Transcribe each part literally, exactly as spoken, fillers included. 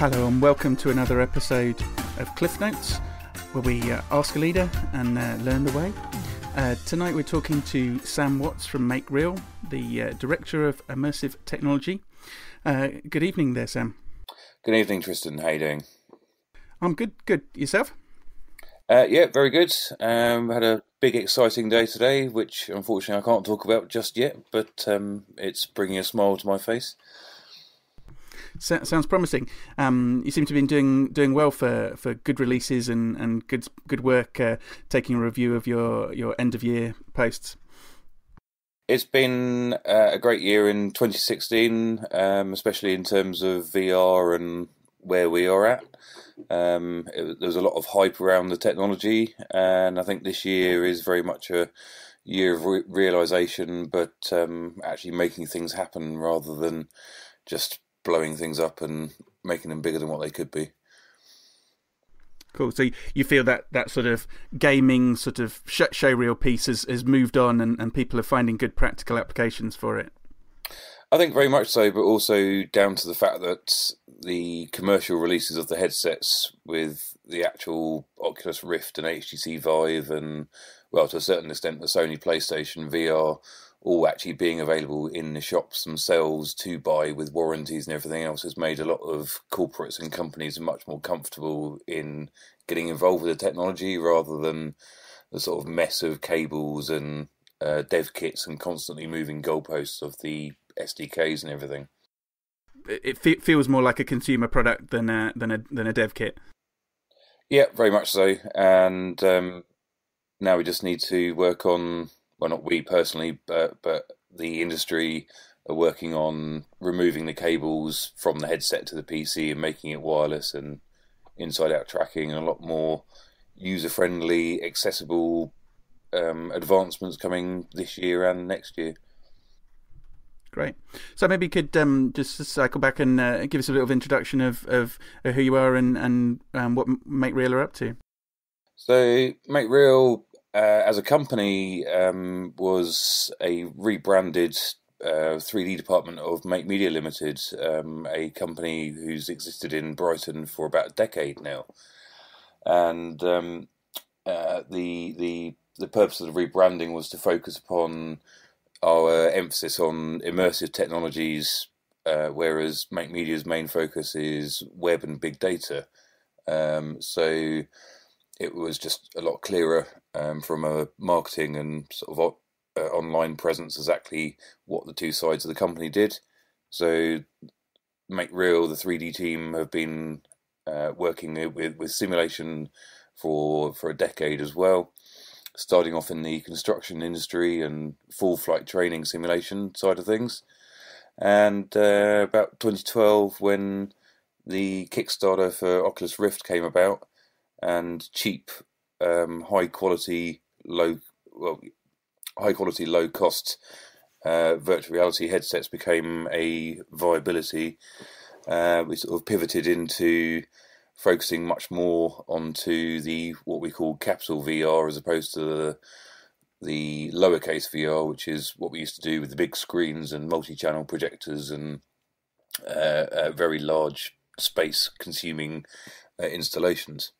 Hello and welcome to another episode of Cliff Notes, where we uh, ask a leader and uh, learn the way. Uh, tonight we're talking to Sam Watts from Make Real, the uh, Director of Immersive Technology. Uh, good evening there, Sam. Good evening, Tristan. How are you doing? I'm good. Good. Yourself? Uh, yeah, very good. Um, had a big, exciting day today, which unfortunately I can't talk about just yet, but um, it's bringing a smile to my face. So, sounds promising. Um, you seem to have been doing doing well for, for good releases and, and good good work. Uh, taking a review of your, your end of year posts. It's been uh, a great year in twenty sixteen, um, especially in terms of V R and where we are at. Um, it, there was a lot of hype around the technology, and I think this year is very much a year of re realization, but um, actually making things happen rather than just blowing things up and making them bigger than what they could be. Cool. So you feel that that sort of gaming sort of showreel piece has, has moved on, and, and people are finding good practical applications for it? I think very much so, but also down to the fact that the commercial releases of the headsets with the actual Oculus Rift and H T C Vive and, well, to a certain extent, the Sony PlayStation V R, all actually being available in the shops themselves to buy with warranties and everything else, has made a lot of corporates and companies much more comfortable in getting involved with the technology rather than the sort of mess of cables and uh, dev kits and constantly moving goalposts of the S D Ks and everything. It fe feels more like a consumer product than a, than a, than a dev kit. Yeah, very much so. And um, now we just need to work on... well, not we personally, but, but the industry are working on removing the cables from the headset to the P C and making it wireless and inside-out tracking, and a lot more user-friendly, accessible um, advancements coming this year and next year. Great. So maybe you could um, just cycle back and uh, give us a little introduction of, of who you are and, and um, what Make Real are up to. So Make Real... Uh, as a company, um, was a rebranded uh, three D department of Make Media Limited, um, a company who's existed in Brighton for about a decade now. And um, uh, the the the purpose of the rebranding was to focus upon our emphasis on immersive technologies, uh, whereas Make Media's main focus is web and big data. Um, so. It was just a lot clearer um, from a marketing and sort of uh, online presence exactly what the two sides of the company did. So Make Real, the three D team, have been uh, working with, with simulation for, for a decade as well, starting off in the construction industry and full flight training simulation side of things. And uh, about twenty twelve, when the Kickstarter for Oculus Rift came about, and cheap, um, high quality, low well, high quality, low cost uh, virtual reality headsets became a viability. Uh, we sort of pivoted into focusing much more onto the what we call capital V R as opposed to the, the lowercase V R, which is what we used to do with the big screens and multi-channel projectors and uh, uh, very large space-consuming uh, installations.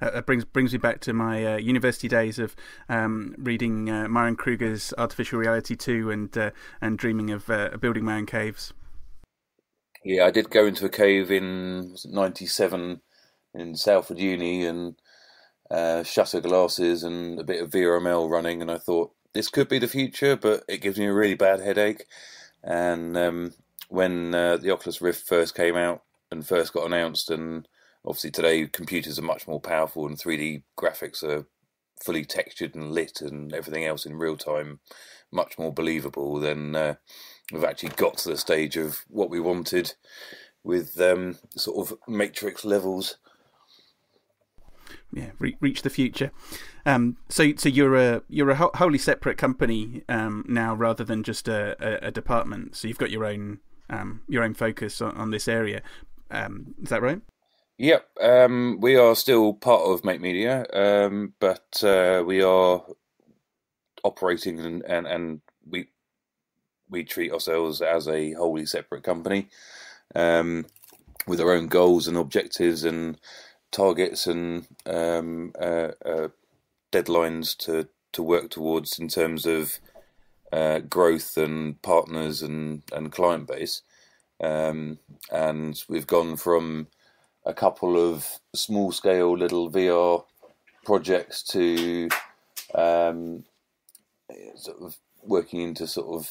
That brings brings me back to my uh, university days of um, reading uh, Myron Kruger's Artificial Reality two and uh, and dreaming of uh, building my own caves. Yeah, I did go into a cave in ninety-seven in Salford Uni and uh, shutter glasses and a bit of V R M L running, and I thought this could be the future, but it gives me a really bad headache. And um, when uh, the Oculus Rift first came out and first got announced, and obviously today computers are much more powerful and three D graphics are fully textured and lit and everything else in real time, much more believable, than uh, we've actually got to the stage of what we wanted with um, sort of matrix levels. Yeah, re reach the future. Um, so, so you're a you're a wholly separate company um, now, rather than just a, a, a department. So you've got your own um, your own focus on, on this area. Um, is that right? Yep, um, we are still part of Make Media, um, but uh, we are operating and, and, and we we treat ourselves as a wholly separate company. Um, with their own goals and objectives and targets and um, uh, uh, deadlines to, to work towards in terms of uh, growth and partners and, and client base. Um, and we've gone from a couple of small-scale little V R projects to um, sort of working into sort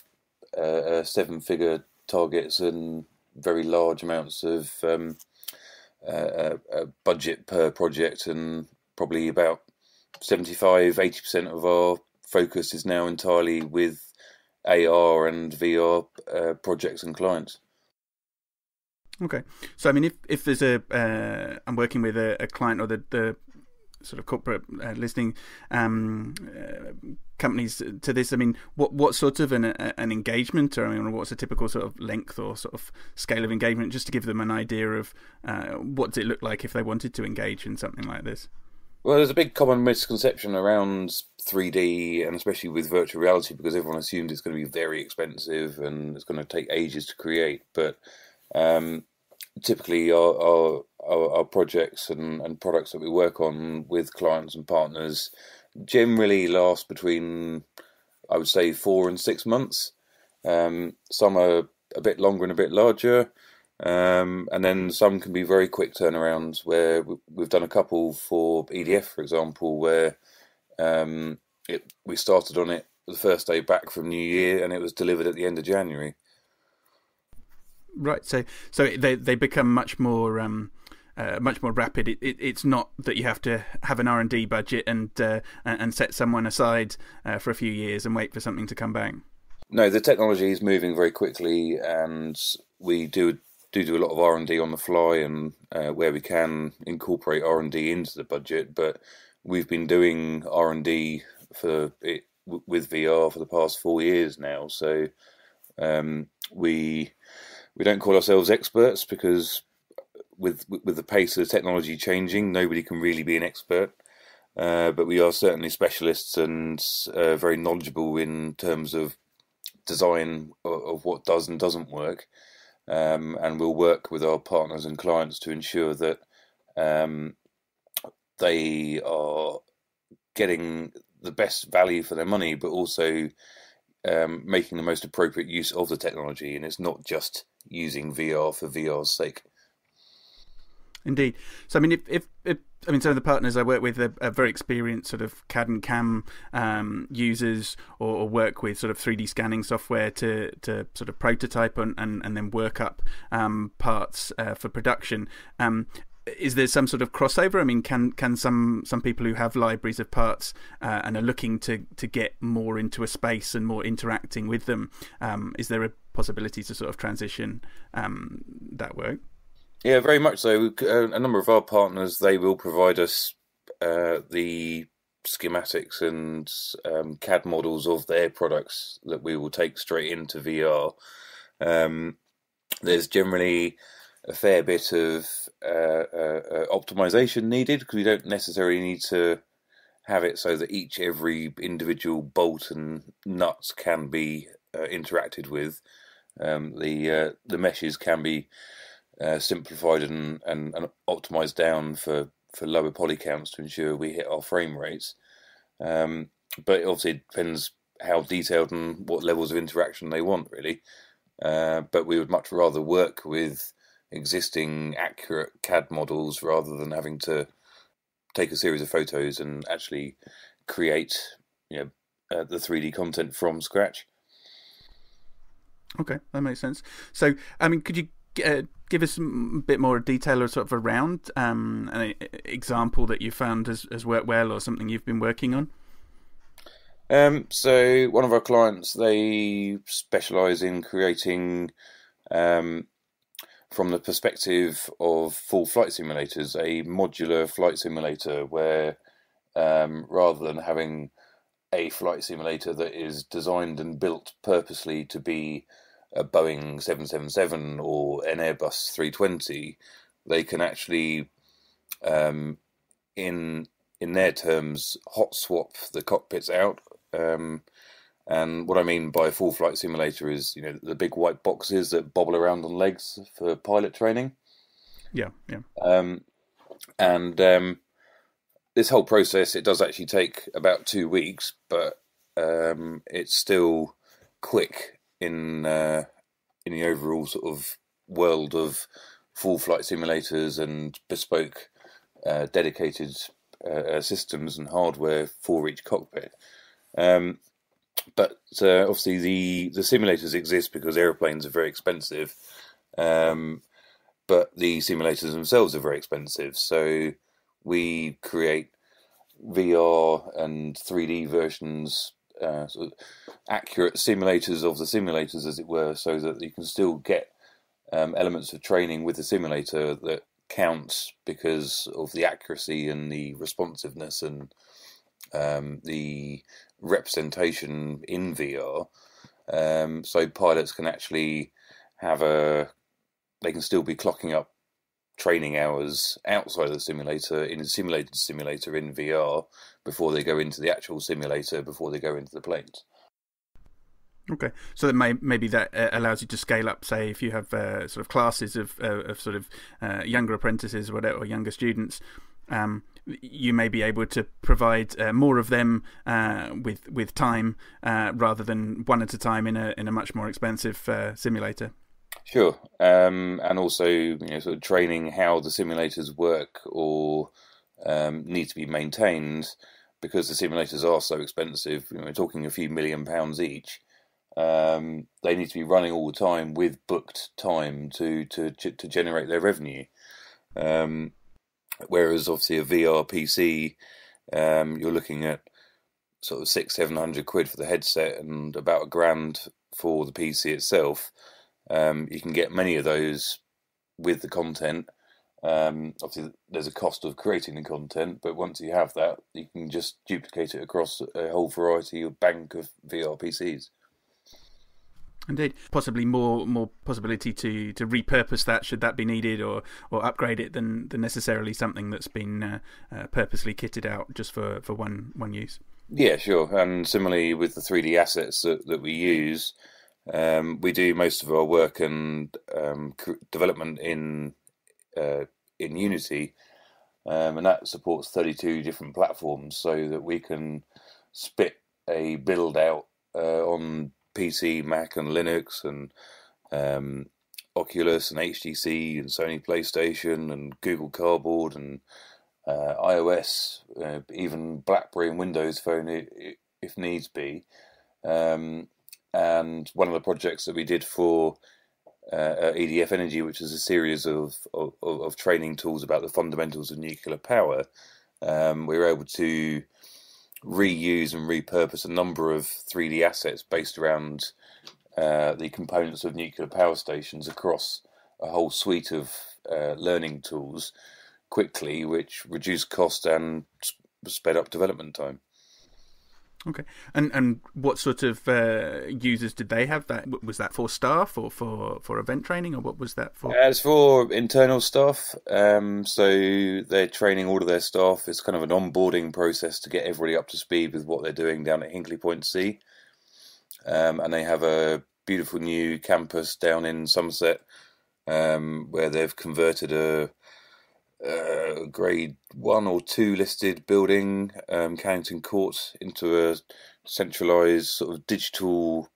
of uh, seven-figure targets and very large amounts of um, uh, uh, budget per project, and probably about seventy-five, eighty percent of our focus is now entirely with A R and V R uh, projects and clients. Okay, so I mean, if if there's a uh, I'm working with a, a client or the the sort of corporate uh, listening um, uh, companies to this, I mean, what what sort of an an engagement, or I mean, what's a typical sort of length or sort of scale of engagement, just to give them an idea of uh, what does it look like if they wanted to engage in something like this? Well, there's a big common misconception around three D, and especially with virtual reality, because everyone assumes it's going to be very expensive and it's going to take ages to create, but Um, typically our, our, our, our projects and, and products that we work on with clients and partners generally last between, I would say, four and six months. Um, some are a bit longer and a bit larger, um, and then some can be very quick turnarounds, where we've done a couple for E D F, for example, where um, it, we started on it the first day back from New Year, and it was delivered at the end of January. Right, so so they they become much more um, uh, much more rapid. It, it it's not that you have to have an R and D budget and uh, and set someone aside uh, for a few years and wait for something to come back. No, the technology is moving very quickly, and we do do do a lot of R and D on the fly, and uh, where we can incorporate R and D into the budget. But we've been doing R and D for it with V R for the past four years now, so um, we. We don't call ourselves experts, because with with the pace of the technology changing, nobody can really be an expert. Uh, but we are certainly specialists and uh, very knowledgeable in terms of design of, of what does and doesn't work. Um, and we'll work with our partners and clients to ensure that um, they are getting the best value for their money, but also um, making the most appropriate use of the technology. And it's not just using V R for V R's sake. Indeed. So I mean, if, if, if I mean, some of the partners I work with are, are very experienced sort of C A D and C A M um, users, or, or work with sort of three D scanning software to, to sort of prototype and, and, and then work up um, parts uh, for production. Um, is there some sort of crossover? I mean, can can some some people who have libraries of parts uh, and are looking to to get more into a space and more interacting with them, um, is there a possibility to sort of transition um, that work? Yeah, very much so. A number of our partners, they will provide us uh, the schematics and um, C A D models of their products that we will take straight into V R. Um, there's generally a fair bit of uh, uh, optimization needed, because we don't necessarily need to have it so that each every individual bolt and nuts can be uh, interacted with. Um, the uh, the meshes can be uh, simplified and, and, and optimized down for, for lower poly counts to ensure we hit our frame rates. Um, but obviously it depends how detailed and what levels of interaction they want, really. Uh, but we would much rather work with existing accurate C A D models rather than having to take a series of photos and actually create, you know, uh, the three D content from scratch. Okay, that makes sense. So, I mean, could you uh, give us a bit more detail or sort of around um, an example that you found has, has worked well, or something you've been working on? Um, so, one of our clients, they specialise in creating, um, from the perspective of full flight simulators, a modular flight simulator where um, rather than having a flight simulator that is designed and built purposely to be a Boeing seven seventy-seven or an Airbus three twenty, they can actually, um, in in their terms, hot swap the cockpits out. Um, And what I mean by full flight simulator is, you know, the big white boxes that bobble around on legs for pilot training. Yeah, yeah. Um, and um, this whole process, it does actually take about two weeks, but um, it's still quick in uh, in the overall sort of world of full flight simulators and bespoke, uh, dedicated uh, systems and hardware for each cockpit. Um, but uh, obviously the, the simulators exist because aeroplanes are very expensive, um, but the simulators themselves are very expensive. So we create V R and three D versions, uh, sort of accurate simulators of the simulators, as it were, so that you can still get um, elements of training with the simulator that counts because of the accuracy and the responsiveness and um, the representation in V R, um, so pilots can actually have a, they can still be clocking up training hours outside of the simulator in a simulated simulator in V R before they go into the actual simulator, before they go into the planes. Okay, so that may, maybe that uh, allows you to scale up. Say, if you have uh, sort of classes of uh, of sort of uh, younger apprentices or whatever, or younger students, um, you may be able to provide uh, more of them uh, with with time uh, rather than one at a time in a in a much more expensive uh, simulator. Sure, um, and also, you know, sort of training how the simulators work or um, need to be maintained, because the simulators are so expensive. You know, we're talking a few million pounds each. Um, they need to be running all the time with booked time to to to generate their revenue. Um, whereas obviously a V R P C, um, you're looking at sort of six, seven hundred quid for the headset and about a grand for the P C itself. Um, you can get many of those with the content. Um, obviously, there's a cost of creating the content, but once you have that, you can just duplicate it across a whole variety of bank of V R P Cs. Indeed, possibly more more possibility to to repurpose that should that be needed, or or upgrade it than than necessarily something that's been uh, uh, purposely kitted out just for for one one use. Yeah, sure. And similarly with the three D assets that that we use. Um, we do most of our work and um, development in uh, in Unity, um, and that supports thirty-two different platforms, so that we can spit a build out uh, on P C, Mac, and Linux, and um, Oculus, and H T C, and Sony PlayStation, and Google Cardboard, and uh, iOS, uh, even BlackBerry and Windows Phone, if needs be. Um, And one of the projects that we did for uh, E D F Energy, which is a series of, of, of training tools about the fundamentals of nuclear power, um, we were able to reuse and repurpose a number of three D assets based around uh, the components of nuclear power stations across a whole suite of uh, learning tools quickly, which reduced cost and sped up development time. Okay, and and what sort of uh, users did they have? That was that for staff or for for event training, or what was that for? As for internal staff, um, so they're training all of their staff. It's kind of an onboarding process to get everybody up to speed with what they're doing down at Hinkley Point C, um, and they have a beautiful new campus down in Somerset, um, where they've converted a. Uh, grade one or two listed building, um, Carrington Court, into a centralised sort of digital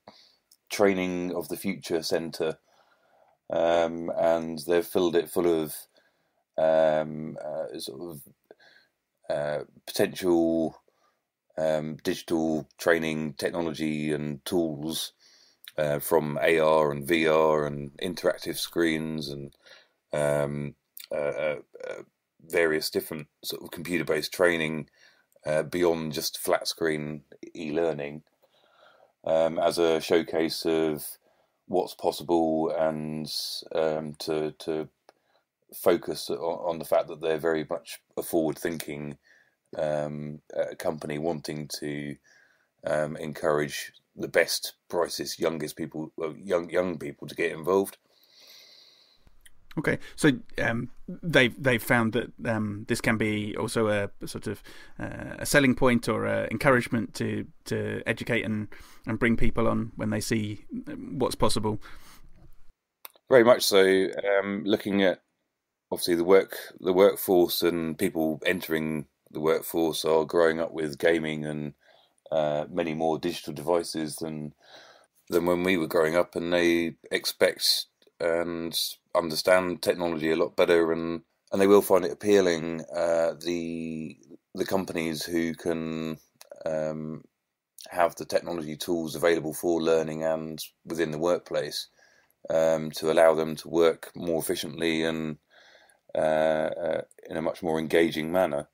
training of the future centre, um, and they've filled it full of um, uh, sort of uh, potential um, digital training technology and tools uh, from A R and V R and interactive screens and um, Uh, uh, various different sort of computer-based training uh, beyond just flat-screen e-learning, um, as a showcase of what's possible, and um, to to focus on, on the fact that they're very much a forward-thinking um, uh, company wanting to um, encourage the best, brightest, youngest people, well, young young people to get involved. Okay, so um, they've they've found that um, this can be also a sort of uh, a selling point or a encouragement to to educate and and bring people on when they see what's possible. Very much so. Um, looking at obviously the work the workforce and people entering the workforce are growing up with gaming and uh, many more digital devices than than when we were growing up, and they expect and understand technology a lot better, and and they will find it appealing. Uh, the the companies who can um, have the technology tools available for learning and within the workplace um, to allow them to work more efficiently and uh, uh, in a much more engaging manner.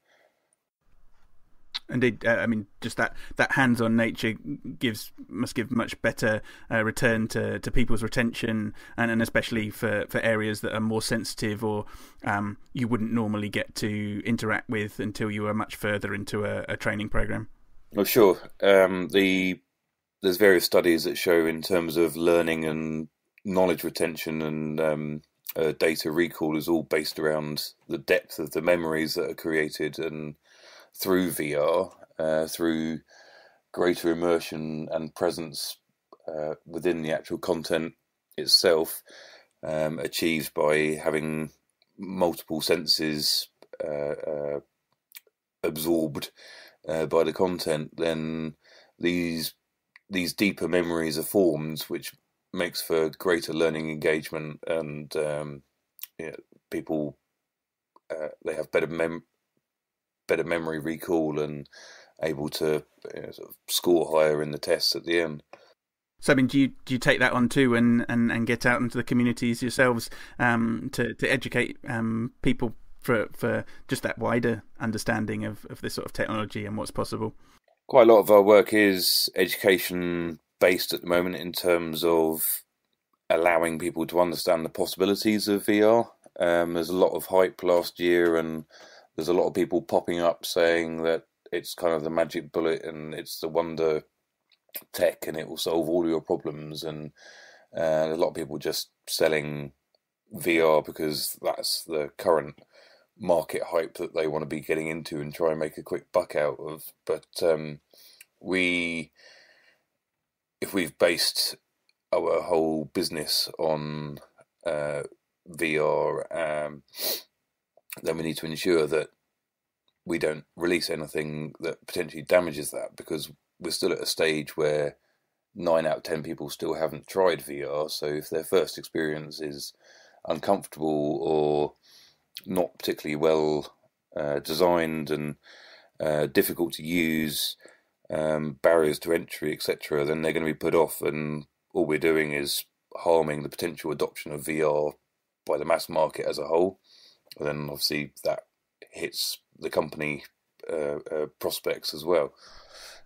Indeed, uh, I mean, just that, that hands-on nature gives must give much better uh, return to, to people's retention, and, and especially for, for areas that are more sensitive or um, you wouldn't normally get to interact with until you are much further into a, a training program. Well, sure. Um, the there's various studies that show in terms of learning and knowledge retention and um, uh, data recall is all based around the depth of the memories that are created, and through V R, uh, through greater immersion and presence uh, within the actual content itself, um, achieved by having multiple senses uh, uh, absorbed uh, by the content, then these these deeper memories are formed, which makes for greater learning engagement, and um, you know, people uh, they have better mem. better memory recall and able to, you know, sort of score higher in the tests at the end. So, I mean, do you do you take that on too, and and, and get out into the communities yourselves um, to to educate um, people for for just that wider understanding of of this sort of technology and what's possible? Quite a lot of our work is education based at the moment, in terms of allowing people to understand the possibilities of V R. Um, there's a lot of hype last year, and there's a lot of people popping up saying that it's kind of the magic bullet and it's the wonder tech and it will solve all your problems. And uh, a lot of people just selling V R because that's the current market hype that they want to be getting into and try and make a quick buck out of. But um, we, if we've based our whole business on uh, V R, um, then we need to ensure that we don't release anything that potentially damages that, because we're still at a stage where nine out of ten people still haven't tried V R. So if their first experience is uncomfortable or not particularly well uh, designed and uh, difficult to use, um, barriers to entry, et cetera, then they're going to be put off, and all we're doing is harming the potential adoption of V R by the mass market as a whole. And then obviously that hits the company uh, uh, prospects as well.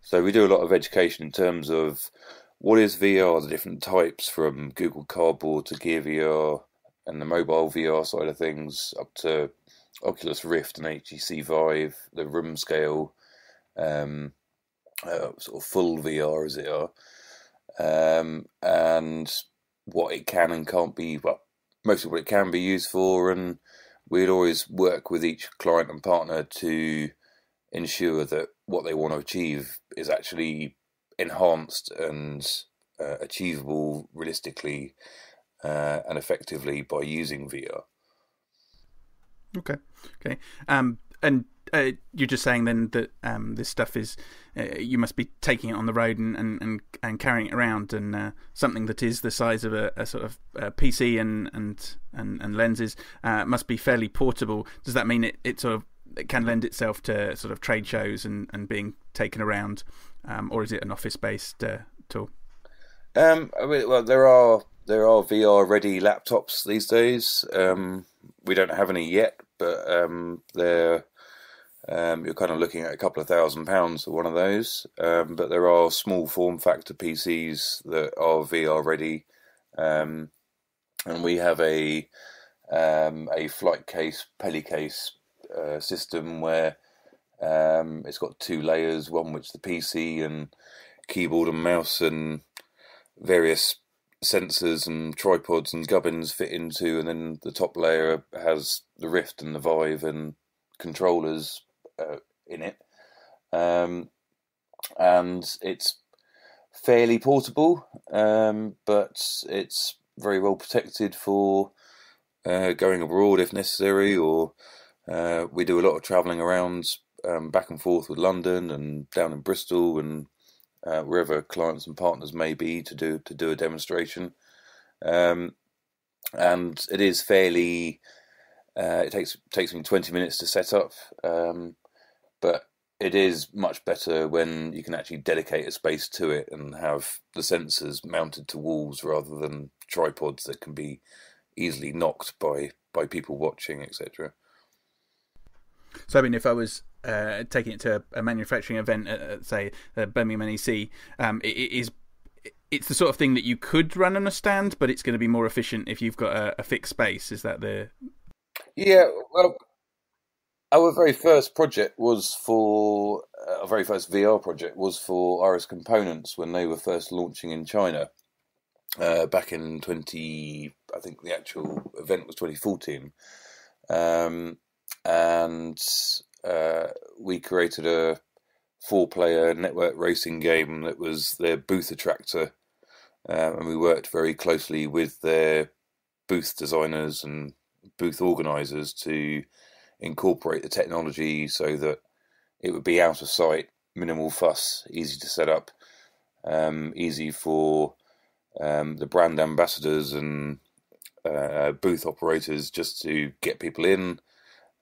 So we do a lot of education in terms of what is V R, the different types, from Google Cardboard to Gear V R and the mobile V R side of things, up to Oculus Rift and H T C Vive, the room scale, um, uh, sort of full V R as it are, um, and what it can and can't be, well, mostly what it can be used for. And we'd always work with each client and partner to ensure that what they want to achieve is actually enhanced and uh, achievable realistically uh, and effectively by using V R. Okay, okay. Um, and uh, you're just saying then that um, this stuff is, uh, you must be taking it on the road and, and, and, and carrying it around, and uh, something that is the size of a, a sort of a P C and... and And, and lenses uh, must be fairly portable. Does that mean it, it sort of it can lend itself to sort of trade shows and, and being taken around, um, or is it an office-based uh, tool? Um, I mean, well, there are there are V R-ready laptops these days. Um, we don't have any yet, but um, they're um, you're kind of looking at a couple of thousand pounds for one of those. Um, but there are small form factor P Cs that are V R-ready. Um, And we have a um, a flight case, pelly case uh, system where um, it's got two layers, one which the P C and keyboard and mouse and various sensors and tripods and gubbins fit into, and then the top layer has the Rift and the Vive and controllers uh, in it. Um, and it's fairly portable, um, but it's very well protected for uh, going abroad if necessary, or uh, we do a lot of travelling around um, back and forth with London and down in Bristol and uh, wherever clients and partners may be to do to do a demonstration. Um, and it is fairly. Uh, it takes takes me twenty minutes to set up, um, but it is much better when you can actually dedicate a space to it and have the sensors mounted to walls rather than tripods that can be easily knocked by, by people watching, et cetera. So, I mean, if I was uh, taking it to a manufacturing event at, at say, uh, Birmingham N E C, um, it, it is... it's the sort of thing that you could run on a stand, but it's going to be more efficient if you've got a, a fixed space. Is that the... Yeah, well, our very first project was for, uh, our very first V R project was for R S Components when they were first launching in China uh, back in twenty, I think the actual event was twenty fourteen. Um, and uh, we created a four-player network racing game that was their booth attractor. Uh, and we worked very closely with their booth designers and booth organisers to incorporate the technology so that it would be out of sight, minimal fuss, easy to set up, um, easy for um, the brand ambassadors and uh, booth operators just to get people in,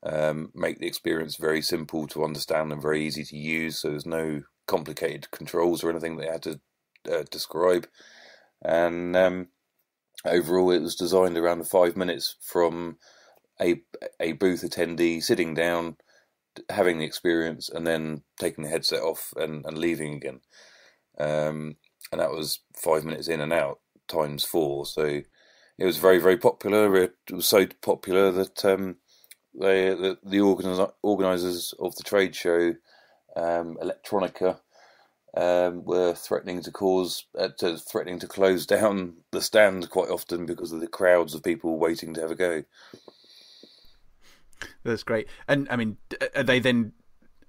um, make the experience very simple to understand and very easy to use, so there's no complicated controls or anything they had to uh, describe. And um, overall, it was designed around five minutes from a a booth attendee sitting down, having the experience, and then taking the headset off and, and leaving again. Um, and that was five minutes in and out times four. So it was very, very popular. It was so popular that um, they, the, the organi organisers of the trade show, um, Electronica, Um, were threatening to cause, uh, to, threatening to close down the stand quite often because of the crowds of people waiting to have a go. That's great. And I mean, are they then?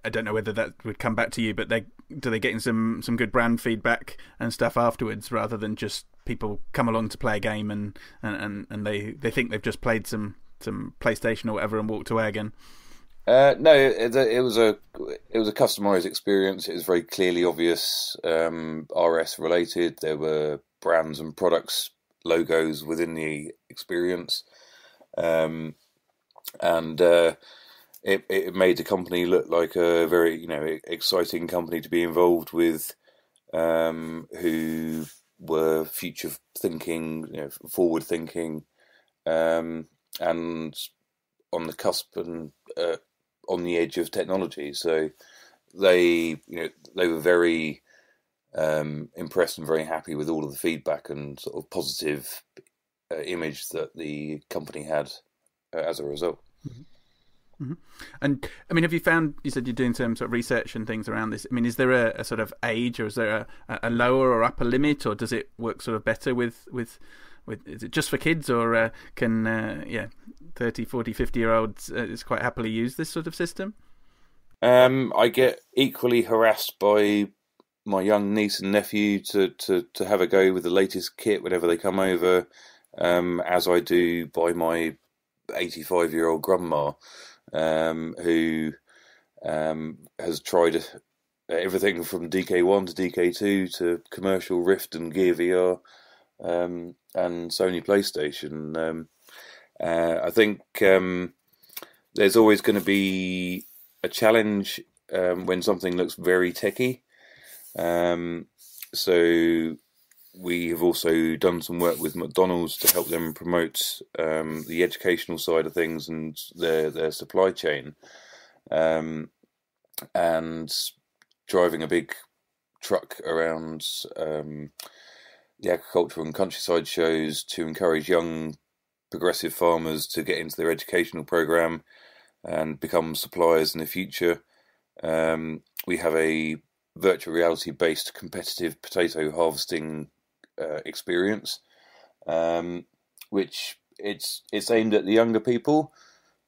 I don't know whether that would come back to you, but they do they getting some some good brand feedback and stuff afterwards, rather than just people come along to play a game and and and, and they they think they've just played some some PlayStation or whatever and walked away again. Uh, no, it, it was a it was a customised experience. It was very clearly obvious, um, R S related. There were brands and products logos within the experience, um, and uh, it it made the company look like a very you know exciting company to be involved with, um, who were future thinking, you know, forward thinking, um, and on the cusp and uh, on the edge of technology. So they, you know, they were very um, impressed and very happy with all of the feedback and sort of positive uh, image that the company had uh, as a result. Mm-hmm. Mm-hmm. And I mean, have you found? You said you're doing some sort of research and things around this. I mean, is there a, a sort of age, or is there a, a lower or upper limit, or does it work sort of better with with with? Is it just for kids, or uh, can uh, yeah? thirty, forty, fifty year olds uh, is quite happily use this sort of system? Um, I get equally harassed by my young niece and nephew to, to, to have a go with the latest kit whenever they come over, um, as I do by my eighty-five year old grandma, um, who um, has tried everything from D K one to D K two to commercial Rift and Gear V R, um, and Sony PlayStation. Um, Uh, I think um, there's always going to be a challenge um, when something looks very techy. Um, so we have also done some work with McDonald's to help them promote um, the educational side of things and their, their supply chain. Um, and driving a big truck around um, the agriculture and countryside shows to encourage young progressive farmers to get into their educational program and become suppliers in the future. Um, we have a virtual reality based competitive potato harvesting uh, experience, um, which it's it's aimed at the younger people,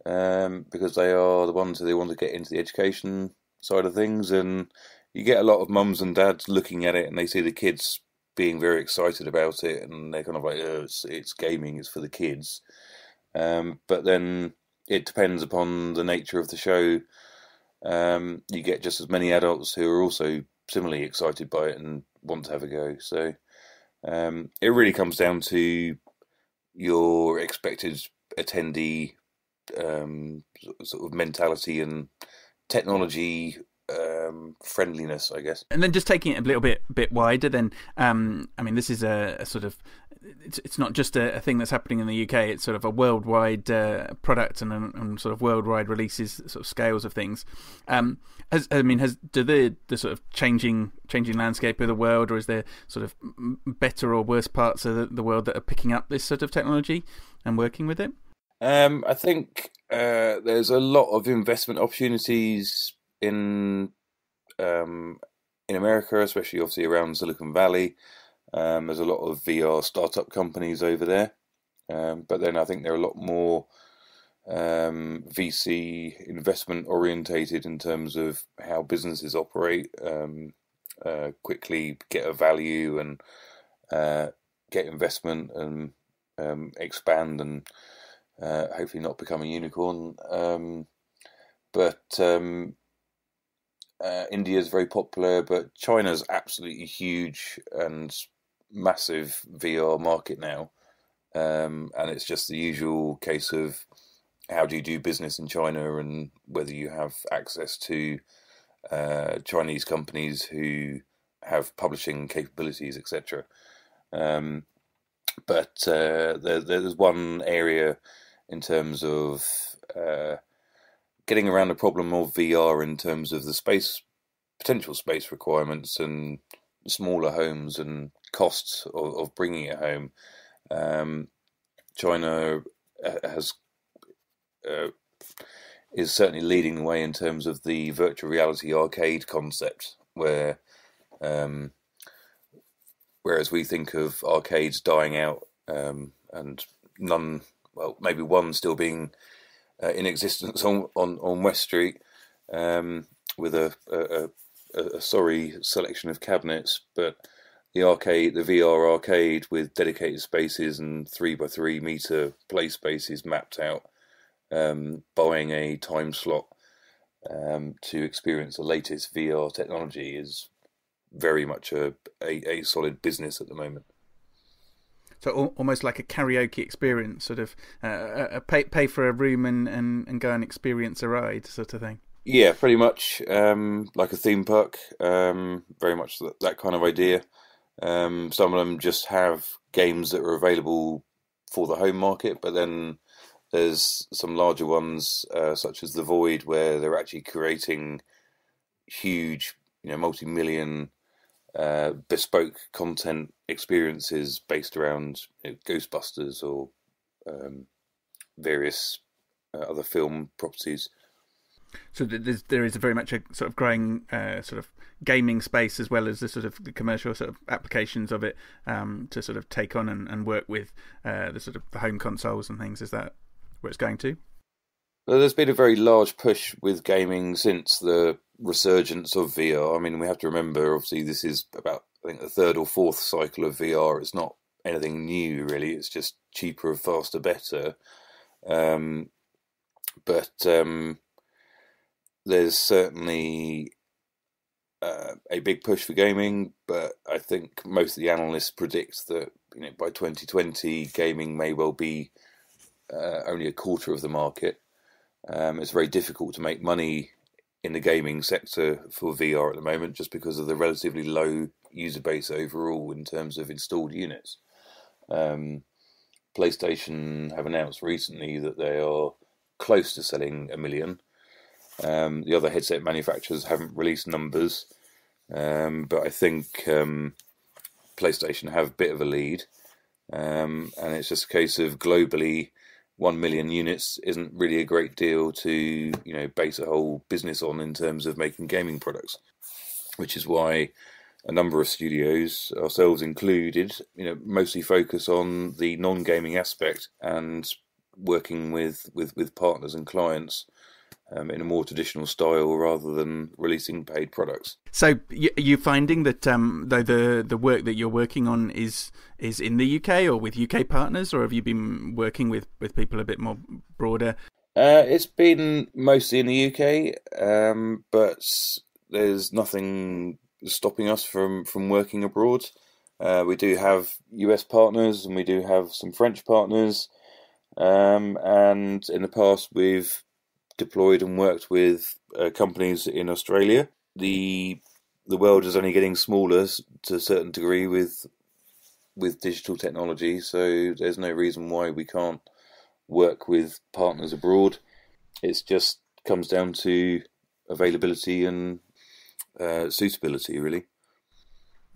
um, because they are the ones who want to get into the education side of things, and you get a lot of mums and dads looking at it and they see the kids being very excited about it, and they're kind of like, oh, it's, it's gaming, it's for the kids. Um, but then it depends upon the nature of the show. Um, you get just as many adults who are also similarly excited by it and want to have a go. So um, it really comes down to your expected attendee um, sort of mentality and technology um, friendliness, I guess. And then just taking it a little bit bit wider, then um, I mean, this is a, a sort of it's it's not just a, a thing that's happening in the U K. It's sort of a worldwide uh, product and, and sort of worldwide releases, sort of scales of things. Um, has, I mean, has do the the sort of changing changing landscape of the world, or is there sort of better or worse parts of the, the world that are picking up this sort of technology and working with it? Um, I think uh, there's a lot of investment opportunities in um, in America, especially obviously around Silicon Valley. Um, there's a lot of V R startup companies over there, um, but then I think they're a lot more um, V C investment orientated in terms of how businesses operate, um, uh, quickly get a value and uh, get investment and um, expand and uh, hopefully not become a unicorn. Um, but um, uh, India is very popular, but China's absolutely huge and massive V R market now, um, and it's just the usual case of how do you do business in China and whether you have access to uh, Chinese companies who have publishing capabilities, et cetera. Um, but uh, there, there's one area in terms of uh, getting around the problem of V R in terms of the space, potential space requirements and smaller homes and costs of, of bringing it home. Um, China has uh, is certainly leading the way in terms of the virtual reality arcade concept, where um, whereas we think of arcades dying out um, and none, well, maybe one still being uh, in existence on, on, on West Street um, with a, a, a, a sorry selection of cabinets, but the arcade, the V R arcade with dedicated spaces and three by three meter play spaces mapped out, um, buying a time slot um, to experience the latest V R technology is very much a, a, a solid business at the moment. So al almost like a karaoke experience, sort of uh, a pay, pay for a room and, and, and go and experience a ride sort of thing. Yeah, pretty much um, like a theme park, um, very much that, that kind of idea. Um, some of them just have games that are available for the home market, but then there's some larger ones uh, such as The Void, where they're actually creating huge, you know, multi-million uh, bespoke content experiences based around, you know, Ghostbusters or um, various uh, other film properties. So there's, there is very much a sort of growing uh, sort of gaming space, as well as the sort of the commercial sort of applications of it, um, to sort of take on and, and work with uh, the sort of the home consoles and things. Is that where it's going to? Well, there's been a very large push with gaming since the resurgence of V R. I mean, we have to remember, obviously, this is about, I think, the third or fourth cycle of V R. It's not anything new, really. It's just cheaper, faster, better. Um, but... Um, There's certainly uh, a big push for gaming, but I think most of the analysts predict that, you know, by twenty twenty, gaming may well be uh, only a quarter of the market. Um, it's very difficult to make money in the gaming sector for V R at the moment, just because of the relatively low user base overall in terms of installed units. Um, PlayStation have announced recently that they are close to selling a million. Um, the other headset manufacturers haven't released numbers, um, but I think um, PlayStation have a bit of a lead, um, and it's just a case of globally, one million units isn't really a great deal to, you know, base a whole business on in terms of making gaming products, which is why a number of studios, ourselves included, you know, mostly focus on the non-gaming aspect and working with with with partners and clients. um, in a more traditional style rather than releasing paid products. So you're finding that um, though the the work that you're working on is is in the U K or with U K partners, or have you been working with, with people a bit more broader? Uh, it's been mostly in the U K, um, but there's nothing stopping us from, from working abroad. Uh, we do have U S partners and we do have some French partners. Um, and in the past, we've deployed and worked with uh, companies in Australia. The the world is only getting smaller to a certain degree with with digital technology, so there's no reason why we can't work with partners abroad. It just comes down to availability and uh, suitability, really.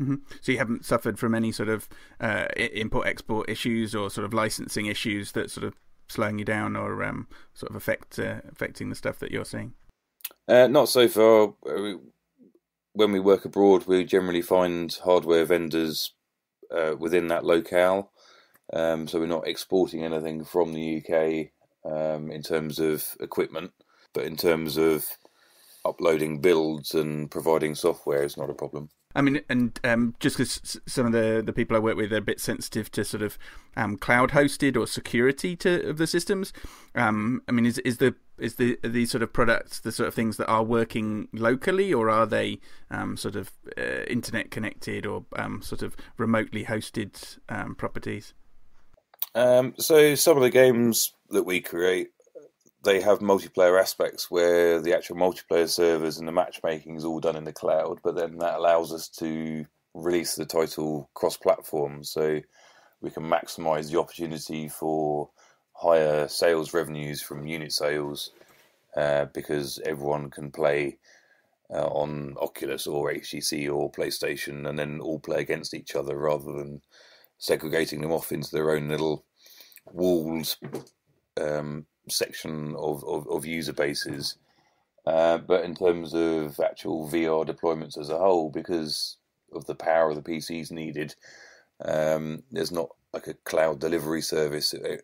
Mm-hmm. So you haven't suffered from any sort of uh, import-export issues or sort of licensing issues that sort of slowing you down or um, sort of affect uh, affecting the stuff that you're seeing? Uh, not so far. When we work abroad, we generally find hardware vendors uh, within that locale. Um, so we're not exporting anything from the U K um, in terms of equipment, but in terms of uploading builds and providing software, it's not a problem. I mean, and um, just because some of the, the people I work with are a bit sensitive to sort of um, cloud-hosted or security to, of the systems. Um, I mean, is is the is the are these sort of products the sort of things that are working locally, or are they um, sort of uh, internet-connected or um, sort of remotely hosted um, properties? Um, so some of the games that we create, they have multiplayer aspects where the actual multiplayer servers and the matchmaking is all done in the cloud, but then that allows us to release the title cross-platform, so we can maximise the opportunity for higher sales revenues from unit sales uh, because everyone can play uh, on Oculus or H T C or PlayStation and then all play against each other rather than segregating them off into their own little walled um, section of, of, of user bases. Uh, but in terms of actual V R deployments as a whole, because of the power of the P Cs needed, um, there's not like a cloud delivery service. It,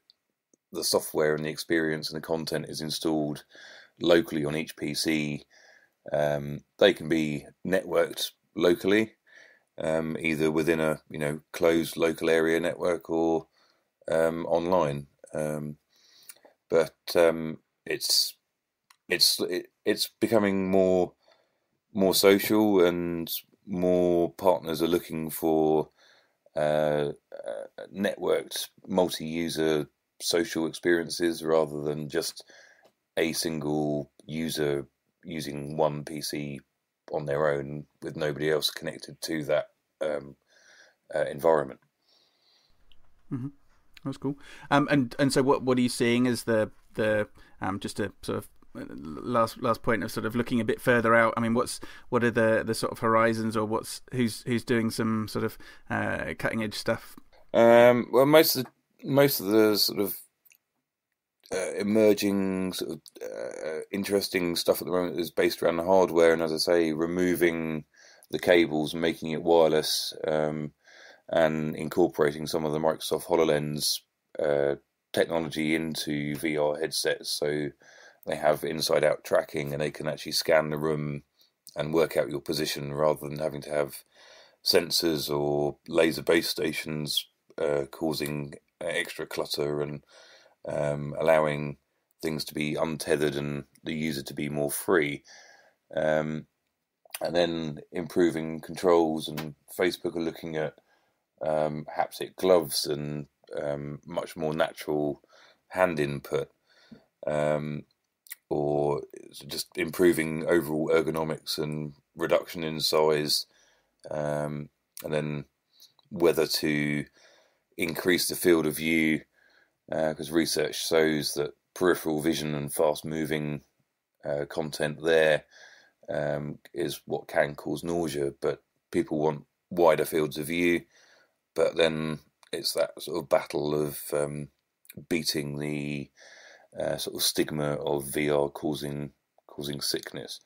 the software and the experience and the content is installed locally on each P C. Um, they can be networked locally, Um, either within a you know closed local area network or um, online, um, but um, it's it's it's becoming more more social, and more partners are looking for uh, uh, networked multi-user social experiences rather than just a single user using one P C on their own with nobody else connected to that um, uh, environment. Mm-hmm. That's cool. Um, and and so what what are you seeing as the the um, just a sort of last last point of sort of looking a bit further out? I mean, what's what are the the sort of horizons, or what's who's who's doing some sort of uh, cutting edge stuff? Um, well, most of the, most of the sort of Uh, emerging sort of uh, interesting stuff at the moment is based around the hardware, and as I say, removing the cables and making it wireless, um, and incorporating some of the Microsoft HoloLens uh, technology into V R headsets, so they have inside out tracking and they can actually scan the room and work out your position rather than having to have sensors or laser base stations uh, causing extra clutter and Um, allowing things to be untethered and the user to be more free, um, and then improving controls. And Facebook are looking at um, haptic gloves and um, much more natural hand input, um, or just improving overall ergonomics and reduction in size, um, and then whether to increase the field of view, because uh, research shows that peripheral vision and fast-moving uh, content there um, is what can cause nausea, but people want wider fields of view. But then it's that sort of battle of um, beating the uh, sort of stigma of V R causing causing sickness.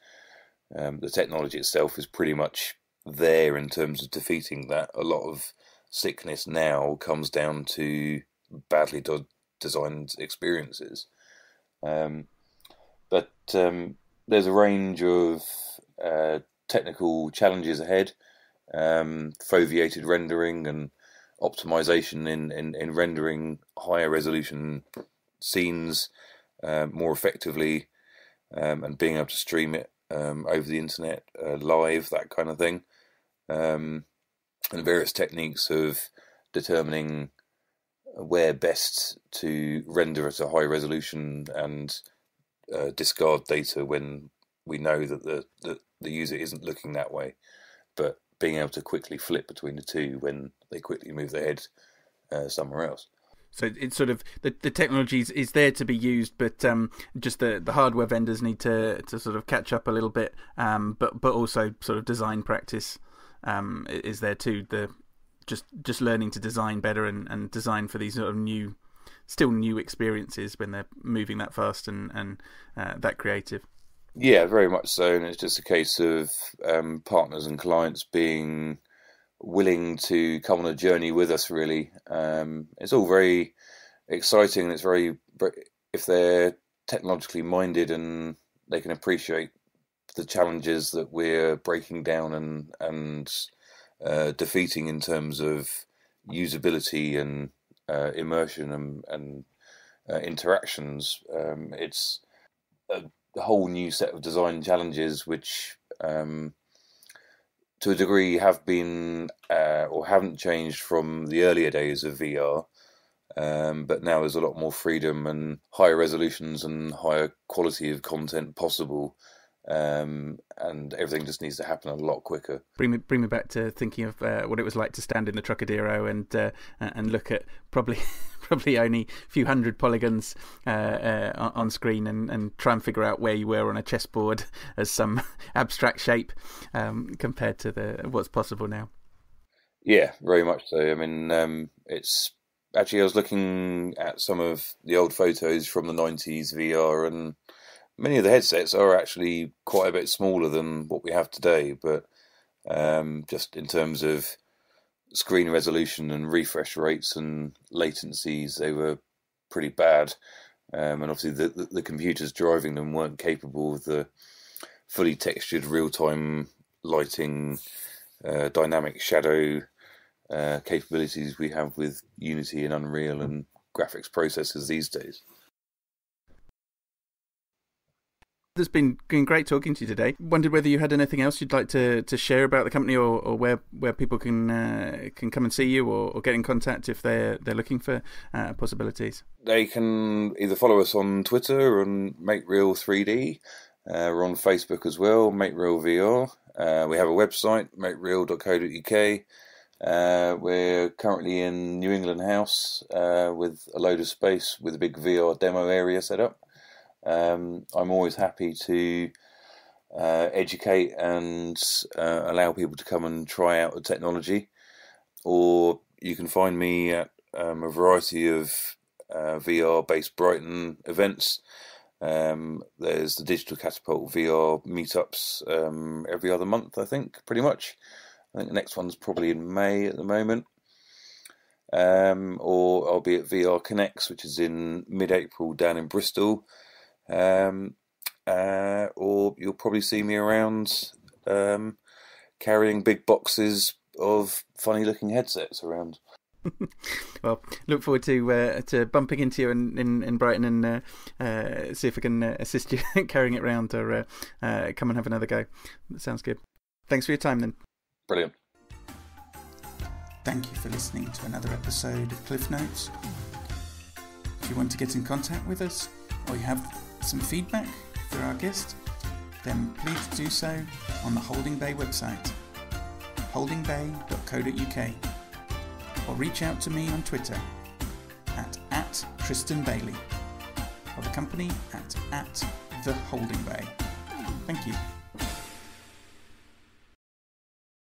Um, the technology itself is pretty much there in terms of defeating that. A lot of sickness now comes down to badly designed experiences, um, But um, there's a range of uh, technical challenges ahead, um, foveated rendering and optimization in, in, in rendering higher resolution scenes uh, more effectively, um, and being able to stream it um, over the internet uh, live, that kind of thing. Um, and various techniques of determining where best to render at a high resolution and uh, discard data when we know that the, the, the user isn't looking that way, but being able to quickly flip between the two when they quickly move their head uh, somewhere else. So it's sort of, the, the technology is there to be used, but um, just the, the hardware vendors need to, to sort of catch up a little bit, um, but, but also sort of design practice um, is there too. The Just just learning to design better and, and design for these sort of new, still new experiences when they're moving that fast and, and uh, that creative. Yeah, very much so. And it's just a case of um, partners and clients being willing to come on a journey with us, really. Um, it's all very exciting. And it's very, if they're technologically minded and they can appreciate the challenges that we're breaking down and and... Uh, defeating in terms of usability and uh, immersion and, and uh, interactions. Um, it's a whole new set of design challenges which um, to a degree have been uh, or haven't changed from the earlier days of V R, um, but now there's a lot more freedom and higher resolutions and higher quality of content possible. Um, and everything just needs to happen a lot quicker. Bring me, bring me back to thinking of uh, what it was like to stand in the Trocadero and uh, and look at probably probably only a few hundred polygons uh, uh, on screen and, and try and figure out where you were on a chessboard as some abstract shape um, compared to the what's possible now. Yeah, very much so. I mean, um, it's actually I was looking at some of the old photos from the nineties V R and. Many of the headsets are actually quite a bit smaller than what we have today, but um, just in terms of screen resolution and refresh rates and latencies, they were pretty bad. Um, and obviously the, the, the computers driving them weren't capable of the fully textured real-time lighting, uh, dynamic shadow uh, capabilities we have with Unity and Unreal and graphics processors these days. It's been great talking to you today. Wondered whether you had anything else you'd like to, to share about the company, or, or where where people can uh, can come and see you, or, or get in contact if they're they're looking for uh, possibilities. They can either follow us on Twitter on Make Real three D. Uh, we're on Facebook as well, Make Real V R. Uh, we have a website, make real dot co dot U K. Uh, we're currently in New England House uh, with a load of space with a big V R demo area set up. Um, I'm always happy to uh, educate and uh, allow people to come and try out the technology, or you can find me at um, a variety of uh, V R based Brighton events. Um, there's the Digital Catapult V R meetups um, every other month, I think, pretty much. I think the next one's probably in May at the moment. Um, or I'll be at V R Connects, which is in mid-April down in Bristol. Um, uh, or you'll probably see me around um, carrying big boxes of funny-looking headsets around. Well, look forward to uh, to bumping into you in in, in Brighton and uh, uh, see if I can uh, assist you carrying it around, or uh, uh, come and have another go. That sounds good. Thanks for your time, then. Brilliant. Thank you for listening to another episode of Cliff Notes. If you want to get in contact with us, or you have some feedback for our guest, then please do so on the Holding Bay website, holding bay dot co dot U K, or reach out to me on Twitter at, at Tristan Bailey, or the company at, at The Holding Bay. Thank you.